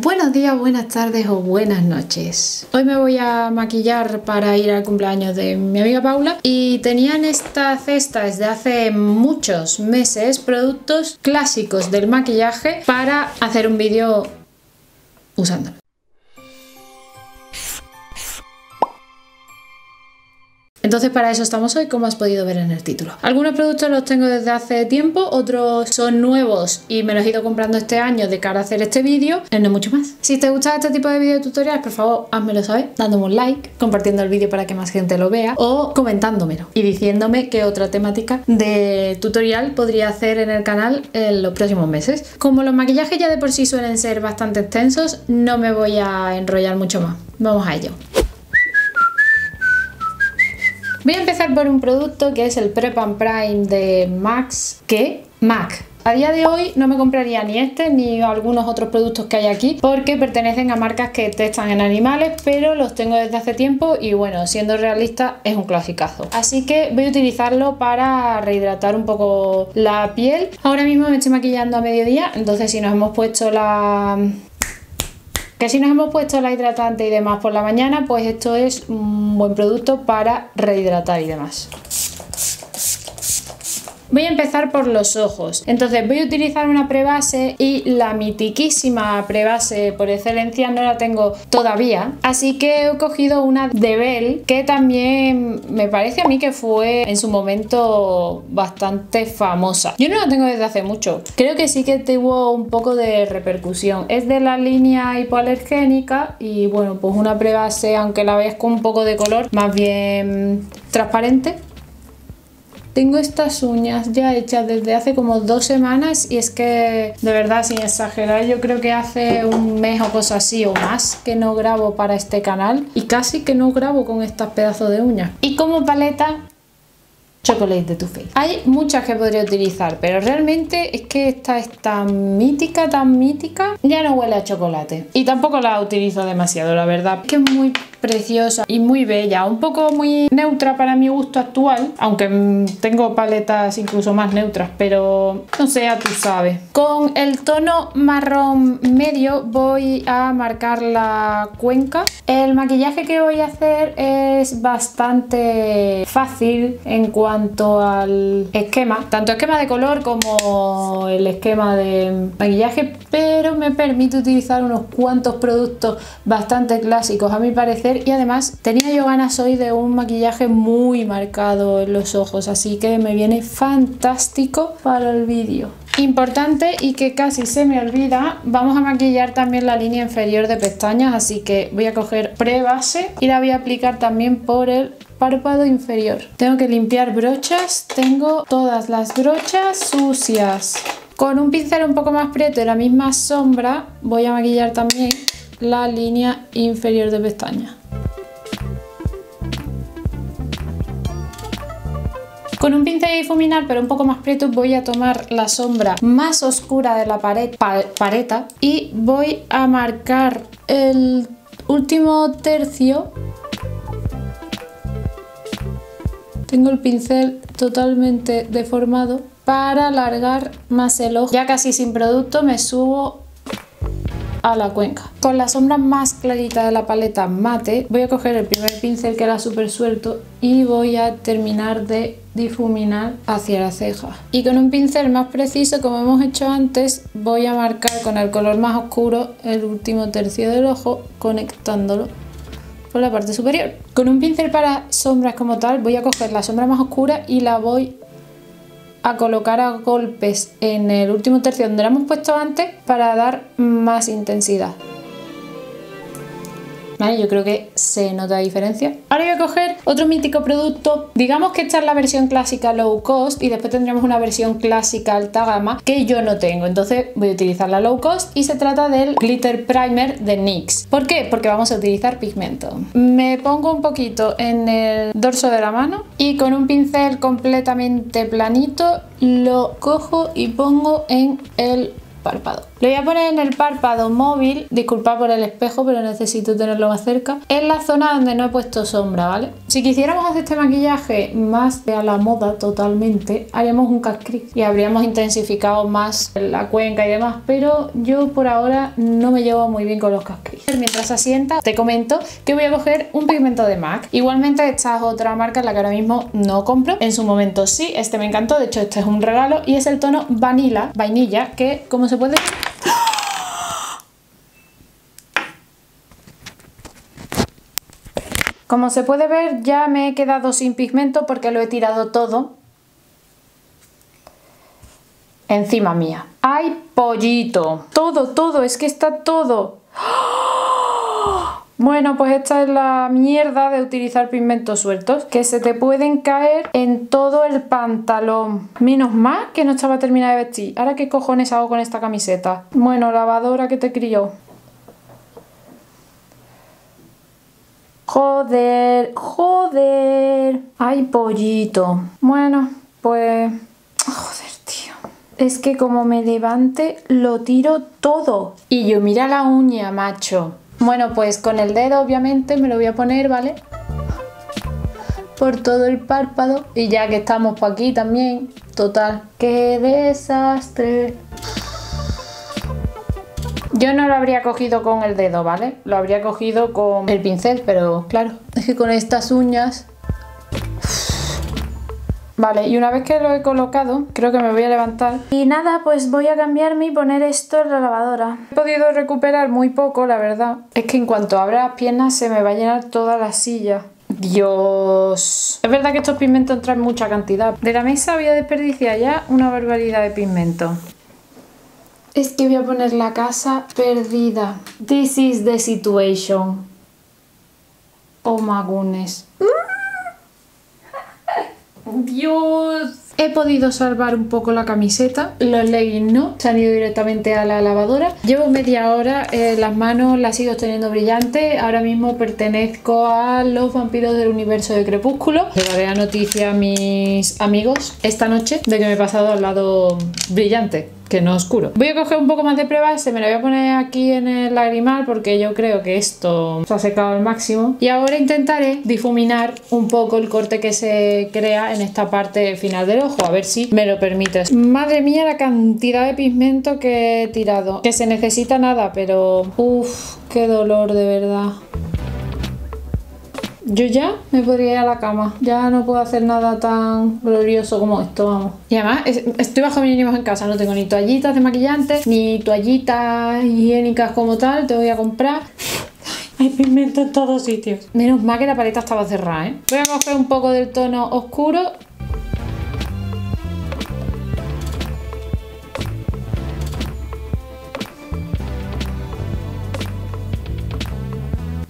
Buenos días, buenas tardes o buenas noches. Hoy me voy a maquillar para ir al cumpleaños de mi amiga Paula y tenían esta cesta desde hace muchos meses productos clásicos del maquillaje para hacer un vídeo usándolo. Entonces para eso estamos hoy, como has podido ver en el título. Algunos productos los tengo desde hace tiempo, otros son nuevos y me los he ido comprando este año de cara a hacer este vídeo, no mucho más. Si te gusta este tipo de videos tutoriales, por favor, házmelo saber, dándome un like, compartiendo el vídeo para que más gente lo vea o comentándomelo y diciéndome qué otra temática de tutorial podría hacer en el canal en los próximos meses. Como los maquillajes ya de por sí suelen ser bastante extensos, no me voy a enrollar mucho más. Vamos a ello. Voy a empezar por un producto que es el Prep and Prime de Mac. A día de hoy no me compraría ni este ni algunos otros productos que hay aquí porque pertenecen a marcas que testan en animales, pero los tengo desde hace tiempo y bueno, siendo realista es un clasicazo. Así que voy a utilizarlo para rehidratar un poco la piel. Ahora mismo me estoy maquillando a mediodía, entonces si nos hemos puesto la hidratante y demás por la mañana, pues esto es un buen producto para rehidratar y demás. Voy a empezar por los ojos. Entonces voy a utilizar una prebase y la mitiquísima prebase por excelencia no la tengo todavía, así que he cogido una de Bell que también me parece a mí que fue en su momento bastante famosa. Yo no la tengo desde hace mucho, creo que sí que tuvo un poco de repercusión. Es de la línea hipoalergénica y bueno, pues una prebase, aunque la veas con un poco de color, más bien transparente. Tengo estas uñas ya hechas desde hace como 2 semanas y es que, de verdad, sin exagerar, yo creo que hace un mes o cosa así o más que no grabo para este canal y casi que no grabo con estos pedazos de uñas. Y como paleta, Chocolate de Too Faced. Hay muchas que podría utilizar, pero realmente es que esta es tan mítica, ya no huele a chocolate. Y tampoco la utilizo demasiado, la verdad. Es que es muy preciosa y muy bella, un poco muy neutra para mi gusto actual, aunque tengo paletas incluso más neutras, pero no sé, tú sabes. Con el tono marrón medio voy a marcar la cuenca. El maquillaje que voy a hacer es bastante fácil en cuanto al esquema, tanto esquema de color como el esquema de maquillaje, pero me permite utilizar unos cuantos productos bastante clásicos a mi parecer. Y además tenía yo ganas hoy de un maquillaje muy marcado en los ojos, así que me viene fantástico para el vídeo. Importante y que casi se me olvida, vamos a maquillar también la línea inferior de pestañas, así que voy a coger prebase y la voy a aplicar también por el párpado inferior. Tengo que limpiar brochas, tengo todas las brochas sucias. Con un pincel un poco más prieto y la misma sombra voy a maquillar también la línea inferior de pestaña. Con un pincel difuminar pero un poco más prieto voy a tomar la sombra más oscura de la paleta y voy a marcar el último tercio. Tengo el pincel totalmente deformado para alargar más el ojo. Ya casi sin producto me subo a la cuenca. Con la sombra más clarita de la paleta mate voy a coger el primer pincel que era súper suelto y voy a terminar de difuminar hacia la ceja. Y con un pincel más preciso, como hemos hecho antes, voy a marcar con el color más oscuro el último tercio del ojo, conectándolo por la parte superior. Con un pincel para sombras como tal voy a coger la sombra más oscura y la voy a colocar a golpes en el último tercio donde la hemos puesto antes para dar más intensidad. Vale, yo creo que se nota la diferencia. Ahora voy a coger otro mítico producto. Digamos que esta es la versión clásica low cost y después tendremos una versión clásica alta gama que yo no tengo. Entonces voy a utilizar la low cost y se trata del Glitter Primer de NYX. ¿Por qué? Porque vamos a utilizar pigmento. Me pongo un poquito en el dorso de la mano y con un pincel completamente planito lo cojo y pongo en el párpado. Lo voy a poner en el párpado móvil, disculpad por el espejo, pero necesito tenerlo más cerca. Es la zona donde no he puesto sombra, ¿vale? Si quisiéramos hacer este maquillaje más a la moda totalmente, haríamos un cat crease y habríamos intensificado más la cuenca y demás, pero yo por ahora no me llevo muy bien con los cat crease. Mientras se asienta, te comento que voy a coger un pigmento de MAC. Igualmente esta es otra marca en la que ahora mismo no compro. En su momento sí, este me encantó, de hecho este es un regalo y es el tono Vanilla, vainilla, que como se puede... Como se puede ver, ya me he quedado sin pigmento porque lo he tirado todo encima mía. ¡Ay, pollito! Todo, es que está todo. Bueno, pues esta es la mierda de utilizar pigmentos sueltos, que se te pueden caer en todo el pantalón. Menos mal que no estaba terminada de vestir. ¿Ahora qué cojones hago con esta camiseta? Bueno, lavadora que te crió. Joder. Ay, pollito. Bueno, pues... Joder, tío. Es que como me levante, lo tiro todo. Y yo, mira la uña, macho. Bueno, pues con el dedo obviamente me lo voy a poner, ¿vale? Por todo el párpado. Y ya que estamos por aquí también, total, ¡qué desastre! Yo no lo habría cogido con el dedo, ¿vale? Lo habría cogido con el pincel, pero claro, es que con estas uñas... Vale, y una vez que lo he colocado, creo que me voy a levantar. Y nada, pues voy a cambiarme y poner esto en la lavadora. He podido recuperar muy poco, la verdad. Es que en cuanto abra las piernas se me va a llenar toda la silla. Dios. Es verdad que estos pigmentos traen mucha cantidad. De la mesa voy a desperdiciar ya una barbaridad de pigmento. Es que voy a poner la casa perdida. This is the situation. Oh my goodness. Dios. He podido salvar un poco la camiseta. Los leggings no, se han ido directamente a la lavadora. Llevo media hora, las manos las sigo teniendo brillantes. Ahora mismo pertenezco a los vampiros del universo de Crepúsculo. Le daré la noticia a mis amigos esta noche de que me he pasado al lado brillante, que no oscuro. Voy a coger un poco más de pruebas, se me lo voy a poner aquí en el lagrimal porque yo creo que esto se ha secado al máximo. Y ahora intentaré difuminar un poco el corte que se crea en esta parte final del ojo, a ver si me lo permites. Madre mía la cantidad de pigmento que he tirado, que se necesita nada, pero uff, qué dolor de verdad. Yo ya me podría ir a la cama. Ya no puedo hacer nada tan glorioso como esto, vamos. Y además, estoy bajo mínimos en casa. No tengo ni toallitas de maquillante, ni toallitas higiénicas como tal. Te voy a comprar... Hay pigmento en todos sitios. Menos mal que la paleta estaba cerrada, ¿eh? Voy a coger un poco del tono oscuro.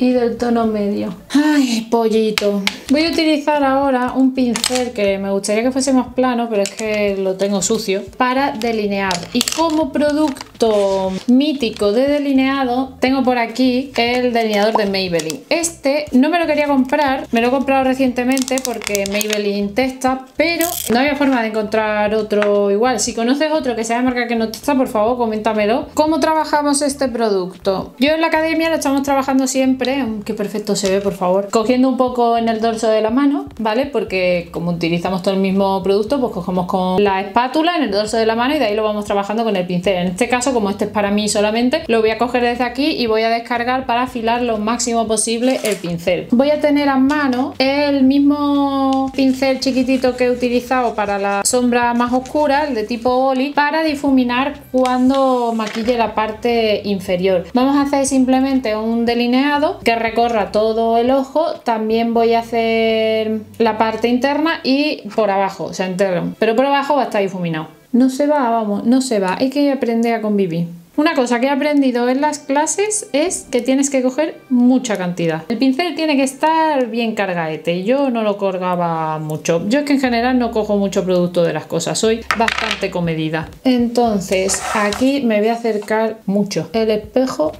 Y del tono medio. Ay, pollito. Voy a utilizar ahora un pincel que me gustaría que fuese más plano, pero es que lo tengo sucio, para delinear. Y como producto mítico de delineado, tengo por aquí el delineador de Maybelline. Este no me lo quería comprar, me lo he comprado recientemente porque Maybelline testa, pero no había forma de encontrar otro igual. Si conoces otro que sea de marca que no testa, por favor, coméntamelo. ¿Cómo trabajamos este producto? Yo en la academia lo estamos trabajando siempre. Qué perfecto se ve, por favor. Cogiendo un poco en el dorso de la mano, ¿vale? Porque como utilizamos todo el mismo producto, pues cogemos con la espátula en el dorso de la mano y de ahí lo vamos trabajando con el pincel. En este caso, como este es para mí solamente, lo voy a coger desde aquí y voy a descargar para afilar lo máximo posible el pincel. Voy a tener a mano el mismo pincel chiquitito que he utilizado para la sombra más oscura, el de tipo Oli, para difuminar cuando maquille la parte inferior. Vamos a hacer simplemente un delineado que recorra todo el ojo. También voy a hacer la parte interna y por abajo, o sea, interno. Pero por abajo va a estar difuminado. No se va, vamos, no se va. Hay que aprender a convivir. Una cosa que he aprendido en las clases es que tienes que coger mucha cantidad. El pincel tiene que estar bien cargadete. Yo no lo colgaba mucho. Yo es que en general no cojo mucho producto de las cosas. Soy bastante comedida. Entonces, aquí me voy a acercar mucho. El espejo...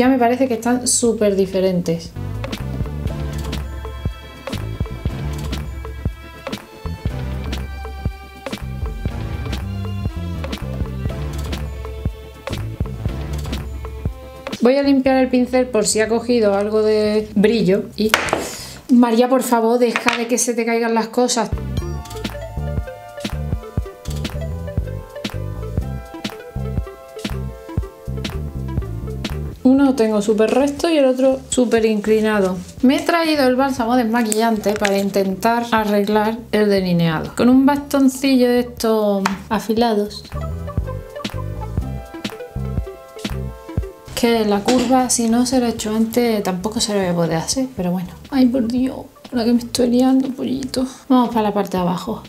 ya me parece que están súper diferentes. Voy a limpiar el pincel por si ha cogido algo de brillo. Y María, por favor, deja de que se te caigan las cosas. Uno tengo súper recto y el otro súper inclinado. Me he traído el bálsamo desmaquillante para intentar arreglar el delineado con un bastoncillo de estos afilados, que la curva, si no se lo he hecho antes, tampoco se lo voy a poder hacer, pero bueno. Ay, por Dios, la que me estoy liando, pollito. Vamos para la parte de abajo.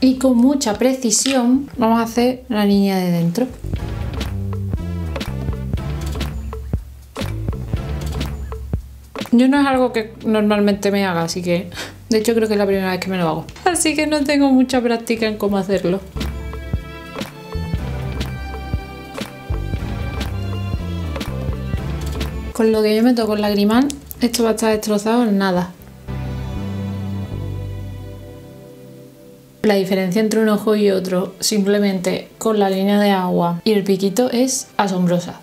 Y con mucha precisión vamos a hacer la línea de dentro. Yo no es algo que normalmente me haga, así que... de hecho, creo que es la primera vez que me lo hago. Así que no tengo mucha práctica en cómo hacerlo. Con lo que yo me toco el lagrimal, esto va a estar destrozado en nada. La diferencia entre un ojo y otro, simplemente con la línea de agua y el piquito, es asombrosa.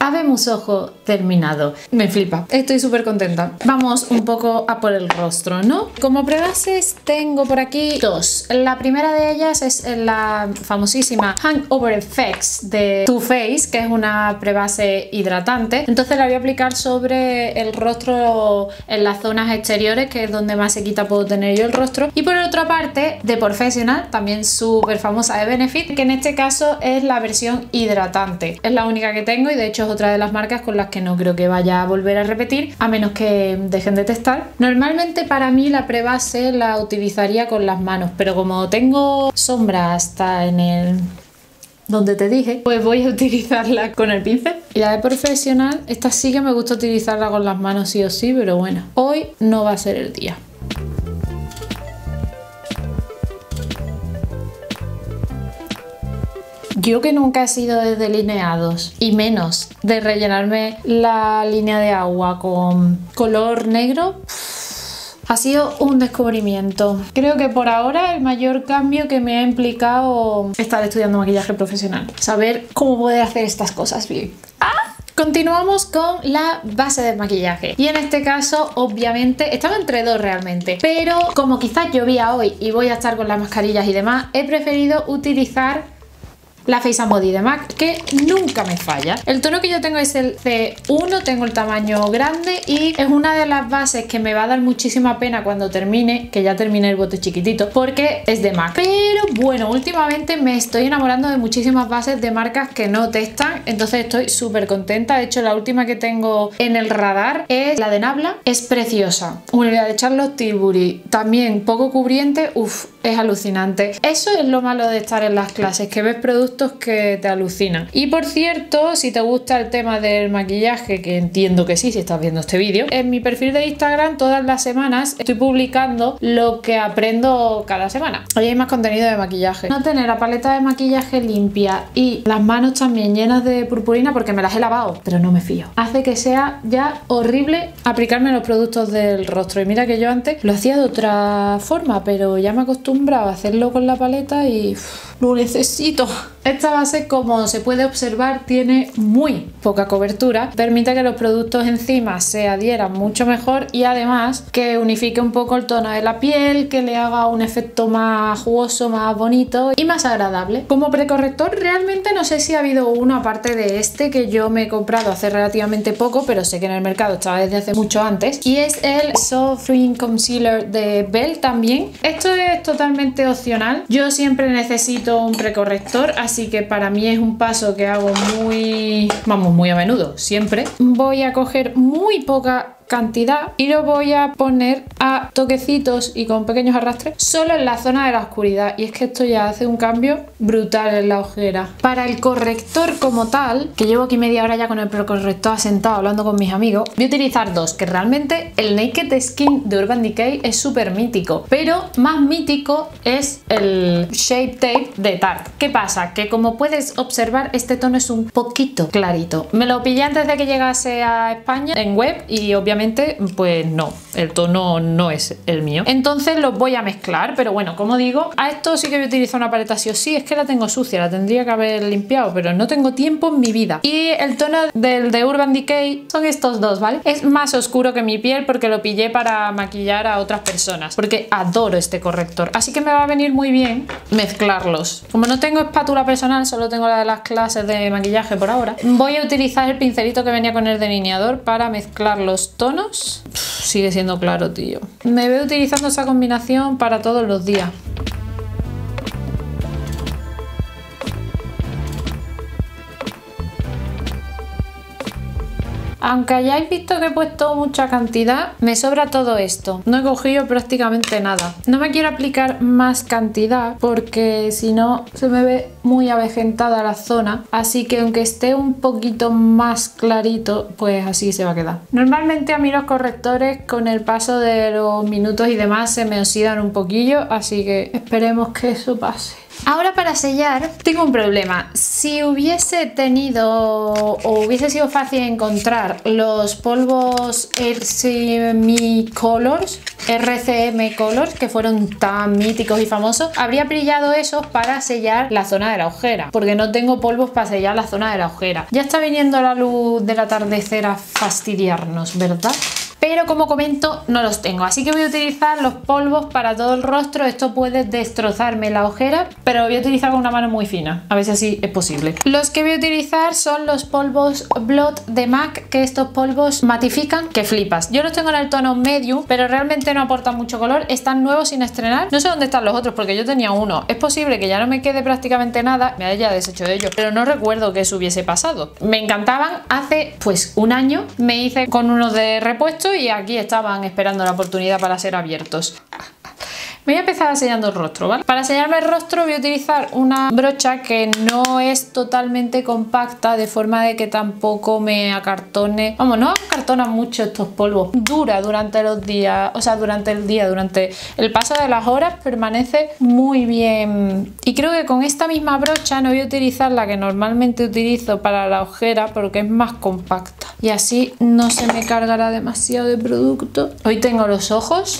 Habemos ojo terminado. Me flipa, estoy súper contenta. Vamos un poco a por el rostro, ¿no? Como prebases tengo por aquí dos. La primera de ellas es la famosísima Hangover Effects de Too Faced, que es una prebase hidratante. Entonces la voy a aplicar sobre el rostro en las zonas exteriores, que es donde más sequita puedo tener yo el rostro. Y por otra parte, de Professional, también súper famosa, de Benefit, que en este caso es la versión hidratante. Es la única que tengo y de hecho otra de las marcas con las que no creo que vaya a volver a repetir, a menos que dejen de testar. Normalmente para mí la prebase la utilizaría con las manos, pero como tengo sombra hasta en el... donde te dije, pues voy a utilizarla con el pincel. Y la de Professional, esta sí que me gusta utilizarla con las manos sí o sí, pero bueno, hoy no va a ser el día. Yo, que nunca he sido de delineados y menos de rellenarme la línea de agua con color negro, ha sido un descubrimiento. Creo que por ahora el mayor cambio que me ha implicado estar estudiando maquillaje profesional. Saber cómo poder hacer estas cosas bien. ¡Ah! Continuamos con la base de maquillaje y en este caso obviamente estaba entre dos realmente, pero como quizás llovía hoy y voy a estar con las mascarillas y demás, he preferido utilizar la Face & Body de Mac, que nunca me falla. El tono que yo tengo es el C1, tengo el tamaño grande y es una de las bases que me va a dar muchísima pena cuando termine, que ya terminé el bote chiquitito, porque es de Mac. Pero bueno, últimamente me estoy enamorando de muchísimas bases de marcas que no testan, entonces estoy súper contenta. De hecho, la última que tengo en el radar es la de Nabla, es preciosa. Una de Charlotte Tilbury, también poco cubriente, uff, es alucinante. Eso es lo malo de estar en las clases, que ves productos que te alucinan. Y por cierto, si te gusta el tema del maquillaje, que entiendo que sí si estás viendo este vídeo, en mi perfil de Instagram todas las semanas estoy publicando lo que aprendo cada semana. Hoy hay más contenido de maquillaje. No tener la paleta de maquillaje limpia y las manos también llenas de purpurina, porque me las he lavado pero no me fío, hace que sea ya horrible aplicarme los productos del rostro. Y mira que yo antes lo hacía de otra forma, pero ya me he acostumbrado a hacerlo con la paleta y lo necesito. Esta base, como se puede observar, tiene muy poca cobertura, permite que los productos encima se adhieran mucho mejor y además que unifique un poco el tono de la piel, que le haga un efecto más jugoso, más bonito y más agradable. Como precorrector realmente no sé si ha habido uno aparte de este, que yo me he comprado hace relativamente poco, pero sé que en el mercado estaba desde hace mucho antes, y es el Soft Rim Concealer de Bell también. Esto es totalmente opcional, yo siempre necesito un precorrector, así que para mí es un paso que hago muy a menudo, siempre. Voy a coger muy poca cantidad y lo voy a poner a toquecitos y con pequeños arrastres solo en la zona de la oscuridad, y es que esto ya hace un cambio brutal en la ojera. Para el corrector como tal, que llevo aquí media hora ya con el corrector asentado hablando con mis amigos, voy a utilizar dos, que realmente el Naked Skin de Urban Decay es súper mítico, pero más mítico es el Shape Tape de Tarte. ¿Qué pasa? Que como puedes observar, este tono es un poquito clarito. Me lo pillé antes de que llegase a España en web y obviamente pues no, el tono no es el mío, entonces los voy a mezclar. Pero bueno, como digo, a esto sí que voy a utilizar una paleta sí o sí. Es que la tengo sucia, la tendría que haber limpiado, pero no tengo tiempo en mi vida. Y el tono del de Urban Decay son estos dos, ¿vale? Es más oscuro que mi piel porque lo pillé para maquillar a otras personas, porque adoro este corrector, así que me va a venir muy bien mezclarlos. Como no tengo espátula personal, solo tengo la de las clases de maquillaje por ahora, voy a utilizar el pincelito que venía con el delineador para mezclar los tonos. Uf, sigue siendo claro, tío. Me veo utilizando esa combinación para todos los días. Aunque hayáis visto que he puesto mucha cantidad, me sobra todo esto. No he cogido prácticamente nada. No me quiero aplicar más cantidad porque si no se me ve muy avejentada la zona. Así que aunque esté un poquito más clarito, pues así se va a quedar. Normalmente a mí los correctores con el paso de los minutos y demás se me oxidan un poquillo, así que esperemos que eso pase. Ahora para sellar tengo un problema. Si hubiese tenido o hubiese sido fácil encontrar los polvos RCM Colors, que fueron tan míticos y famosos, habría brillado esos para sellar la zona de la ojera, porque no tengo polvos para sellar la zona de la ojera. Ya está viniendo la luz del atardecer a fastidiarnos, ¿verdad? Pero como comento, no los tengo, así que voy a utilizar los polvos para todo el rostro. Esto puede destrozarme la ojera, pero voy a utilizar con una mano muy fina, a ver si así es posible. Los que voy a utilizar son los polvos Blot de MAC, que estos polvos matifican que flipas. Yo los tengo en el tono medium, pero realmente no aportan mucho color, están nuevos sin estrenar. No sé dónde están los otros porque yo tenía uno. Es posible que ya no me quede prácticamente nada, me haya deshecho de ellos, pero no recuerdo que eso hubiese pasado. Me encantaban, hace pues un año me hice con unos de repuesto y aquí estaban esperando la oportunidad para ser abiertos. Voy a empezar sellando el rostro, ¿vale? Para sellarme el rostro voy a utilizar una brocha que no es totalmente compacta, de forma de que tampoco me acartone. Vamos, no acartonan mucho estos polvos. Dura durante los días, o sea, durante el día, durante el paso de las horas, permanece muy bien. Y creo que con esta misma brocha no voy a utilizar la que normalmente utilizo para la ojera porque es más compacta. Y así no se me cargará demasiado de producto. Hoy tengo los ojos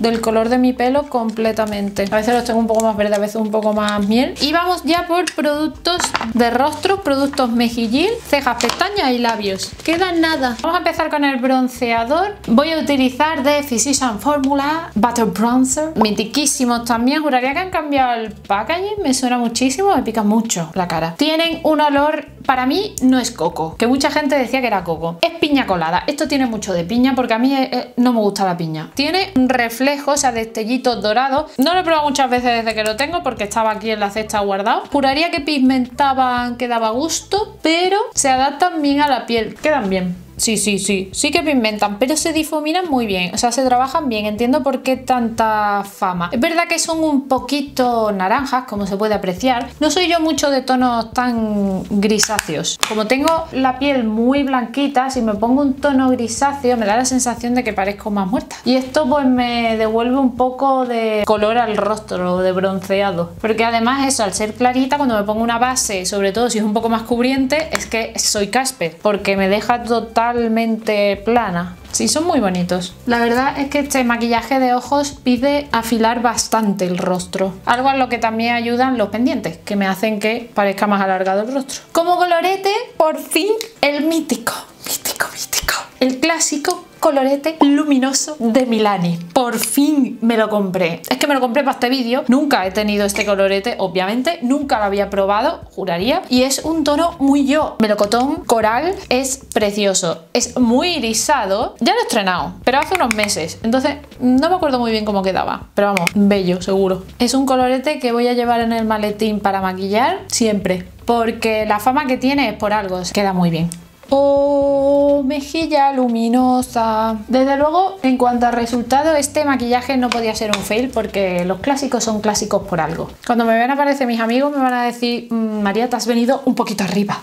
del color de mi pelo completamente. A veces los tengo un poco más verde, a veces un poco más miel. Y vamos ya por productos de rostro, productos mejillín, cejas, pestañas y labios. Queda nada. Vamos a empezar con el bronceador. Voy a utilizar de Physician Formula Butter Bronzer, mitiquísimos también. Juraría que han cambiado el packaging, me suena muchísimo, me pica mucho la cara. Tienen un olor, para mí no es coco, que mucha gente decía que era coco. Es piña colada. Esto tiene mucho de piña porque a mí no me gusta la piña. Tiene un reflejo, o sea, destellitos dorados. No lo he probado muchas veces desde que lo tengo porque estaba aquí en la cesta guardado. Juraría que pigmentaban, que daba gusto, pero se adaptan bien a la piel. Quedan bien. Sí, sí, sí. Sí que pigmentan, pero se difuminan muy bien. O sea, se trabajan bien. Entiendo por qué tanta fama. Es verdad que son un poquito naranjas, como se puede apreciar. No soy yo mucho de tonos tan grisáceos. Como tengo la piel muy blanquita, si me pongo un tono grisáceo, me da la sensación de que parezco más muerta. Y esto pues me devuelve un poco de color al rostro, de bronceado. Porque además eso, al ser clarita, cuando me pongo una base, sobre todo si es un poco más cubriente, es que soy Casper, porque me deja total totalmente plana. Sí, son muy bonitos. La verdad es que este maquillaje de ojos pide afilar bastante el rostro. Algo a lo que también ayudan los pendientes, que me hacen que parezca más alargado el rostro. Como colorete, por fin, el mítico, mítico, mítico, el clásico colorete luminoso de Milani. Por fin me lo compré. Es que me lo compré para este vídeo. Nunca he tenido este colorete, obviamente. Nunca lo había probado, juraría. Y es un tono muy yo. Melocotón, coral. Es precioso. Es muy irisado. Ya lo he estrenado, pero hace unos meses. Entonces no me acuerdo muy bien cómo quedaba. Pero vamos, bello, seguro. Es un colorete que voy a llevar en el maletín para maquillar siempre. Porque la fama que tiene es por algo. Queda muy bien. o mejilla luminosa. Desde luego, en cuanto a resultado, este maquillaje no podía ser un fail, porque los clásicos son clásicos por algo. Cuando me vean aparecer mis amigos me van a decir: María, te has venido un poquito arriba.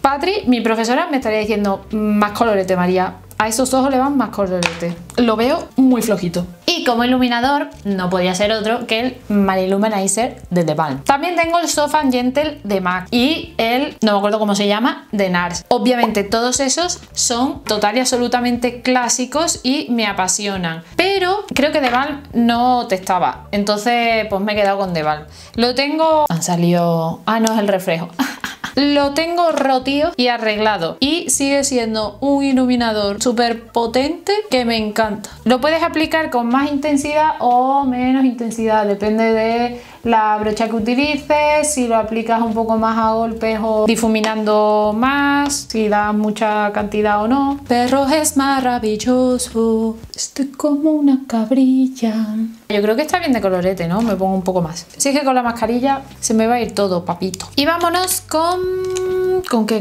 Patri, mi profesora, me estaría diciendo: más colorete, María, a esos ojos le van más colorete. Lo veo muy flojito. Y como iluminador no podía ser otro que el Matte Illuminizer de The Balm. También tengo el Soft and Gentle de Mac y el, no me acuerdo cómo se llama, de Nars. Obviamente todos esos son total y absolutamente clásicos y me apasionan, pero creo que The Balm no testaba, entonces pues me he quedado con The Balm. Lo tengo... han salido... ah, no, es el reflejo. Lo tengo rotío y arreglado y sigue siendo un iluminador súper potente que me encanta. Lo puedes aplicar con más intensidad o menos intensidad, depende de la brocha que utilices, si lo aplicas un poco más a golpes o difuminando más, si das mucha cantidad o no. Perro es maravilloso, estoy como una cabrilla. Yo creo que está bien de colorete, ¿no? Me pongo un poco más. Si es que con la mascarilla se me va a ir todo, papito. Y vámonos ¿Con qué?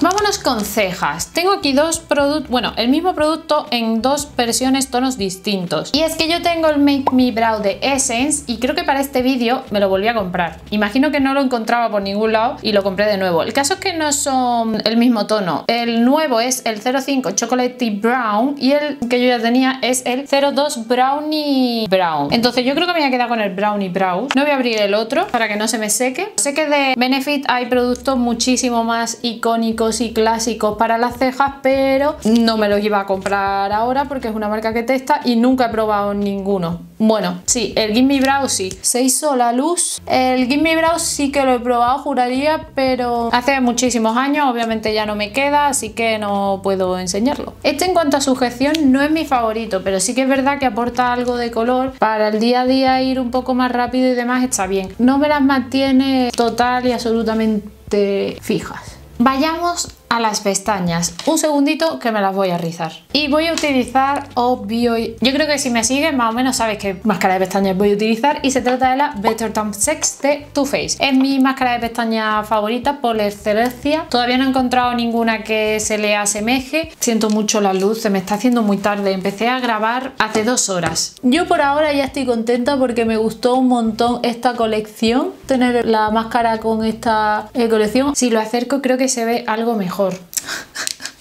Vámonos con cejas. Tengo aquí dos productos, bueno, el mismo producto en dos versiones, tonos distintos. Y es que yo tengo el Make Me Brow de Essence y creo que para este vídeo me lo volví a comprar. Imagino que no lo encontraba por ningún lado y lo compré de nuevo. El caso es que no son el mismo tono. El nuevo es el 05 Chocolatey Brown y el que yo ya tenía es el 02 Brownie Brown. Entonces yo creo que me voy a quedar con el Brownie Brow. No voy a abrir el otro para que no se me seque. Sé que de Benefit hay productos muchísimo más icónicos y clásicos para las cejas, pero no me los iba a comprar ahora porque es una marca que testa y nunca he probado ninguno. Bueno, sí, el Give Me Brow sí. Se hizo la luz. El Give Me Brow sí que lo he probado, juraría, pero hace muchísimos años, obviamente ya no me queda, así que no puedo enseñarlo. Este, en cuanto a sujeción, no es mi favorito, pero sí que es verdad que aporta algo de color para el día a día, ir un poco más rápido y demás, está bien. No me las mantiene total y absolutamente fijas. Vayamos a las pestañas. Un segundito que me las voy a rizar. Y voy a utilizar, obvio, yo creo que si me sigues más o menos sabes qué máscara de pestañas voy a utilizar, y se trata de la Better Than Sex de Too Faced. Es mi máscara de pestañas favorita por excelencia. Todavía no he encontrado ninguna que se le asemeje. Siento mucho la luz, se me está haciendo muy tarde. Empecé a grabar hace 2 horas. Yo por ahora ya estoy contenta porque me gustó un montón esta colección. Tener la máscara con esta colección. Si lo acerco creo que se ve algo mejor.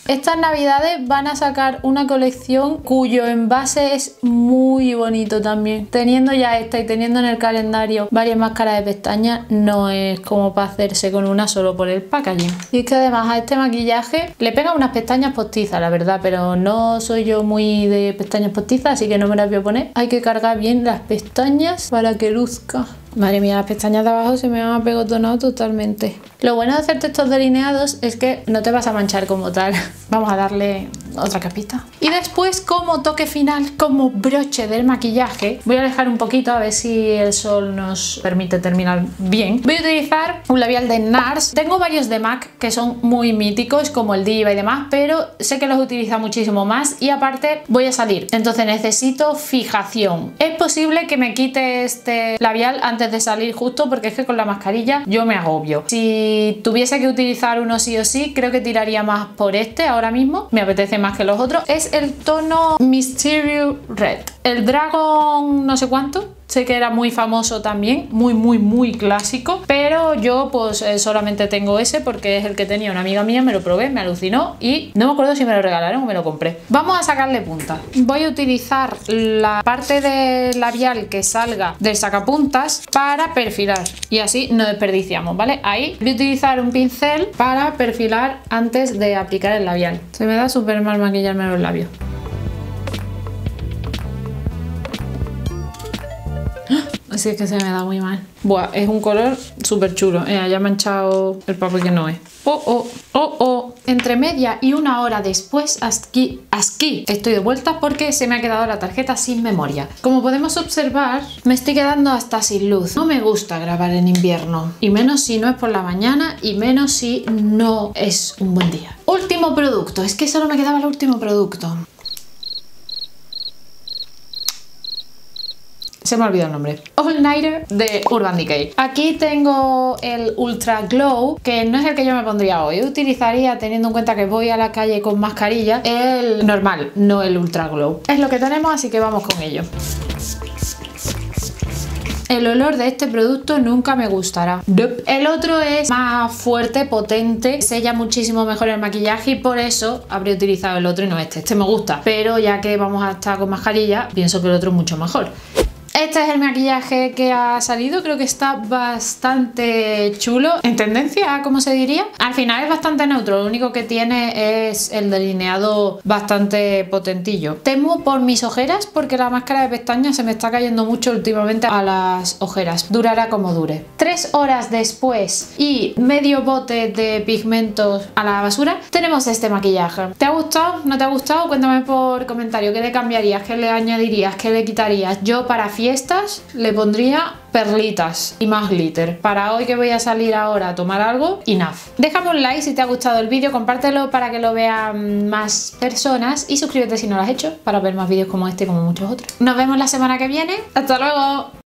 Estas navidades van a sacar una colección cuyo envase es muy bonito también. Teniendo ya esta y teniendo en el calendario varias máscaras de pestañas, no es como para hacerse con una solo por el packaging. Y es que además a este maquillaje le pega unas pestañas postizas, la verdad, pero no soy yo muy de pestañas postizas, así que no me las voy a poner. Hay que cargar bien las pestañas para que luzca. Madre mía, las pestañas de abajo se me han apegotonado totalmente. Lo bueno de hacerte estos delineados es que no te vas a manchar como tal. Vamos a darle otra capita. Y después, como toque final, como broche del maquillaje, voy a alejar un poquito a ver si el sol nos permite terminar bien. Voy a utilizar un labial de Nars. Tengo varios de MAC que son muy míticos, como el Diva y demás, pero sé que los utiliza muchísimo más y aparte voy a salir. Entonces necesito fijación. Es posible que me quite este labial antes de salir, justo porque es que con la mascarilla yo me agobio. Si tuviese que utilizar uno sí o sí, creo que tiraría más por este ahora mismo, me apetece más que los otros. Es el tono Mysterious Red, el Dragon no sé cuánto. Sé que era muy famoso también, muy clásico, pero yo pues solamente tengo ese porque es el que tenía una amiga mía, me lo probé, me alucinó y no me acuerdo si me lo regalaron o me lo compré. Vamos a sacarle punta. Voy a utilizar la parte del labial que salga del sacapuntas para perfilar y así no desperdiciamos, ¿vale? Ahí voy a utilizar un pincel para perfilar antes de aplicar el labial. Se me da súper mal maquillarme los labios. Así es que se me da muy mal. Buah, es un color súper chulo. Ya he manchado el papel que no es. Entre media y una hora después, aquí estoy de vuelta porque se me ha quedado la tarjeta sin memoria. Como podemos observar, me estoy quedando hasta sin luz. No me gusta grabar en invierno. Y menos si no es por la mañana y menos si no es un buen día. Último producto. Es que solo me quedaba el último producto. se me olvidó el nombre. All Nighter de Urban Decay. Aquí tengo el Ultra Glow, que no es el que yo me pondría hoy. Utilizaría, teniendo en cuenta que voy a la calle con mascarilla, el normal, no el Ultra Glow. Es lo que tenemos, así que vamos con ello. El olor de este producto nunca me gustará. El otro es más fuerte, potente, sella muchísimo mejor el maquillaje y por eso habré utilizado el otro y no este. Este me gusta, pero ya que vamos a estar con mascarilla, pienso que el otro es mucho mejor. Este es el maquillaje que ha salido, creo que está bastante chulo, en tendencia, ¿cómo se diría? Al final es bastante neutro, lo único que tiene es el delineado bastante potentillo. Temo por mis ojeras porque la máscara de pestañas se me está cayendo mucho últimamente a las ojeras, durará como dure. 3 horas después y medio bote de pigmentos a la basura, tenemos este maquillaje. ¿Te ha gustado? ¿No te ha gustado? Cuéntame por comentario, ¿qué le cambiarías? ¿Qué le añadirías? ¿Qué le quitarías? Yo para fiestas le pondría perlitas y más glitter. Para hoy que voy a salir ahora a tomar algo, enough. Déjame un like si te ha gustado el vídeo, compártelo para que lo vean más personas y suscríbete si no lo has hecho para ver más vídeos como este y como muchos otros. Nos vemos la semana que viene. ¡Hasta luego!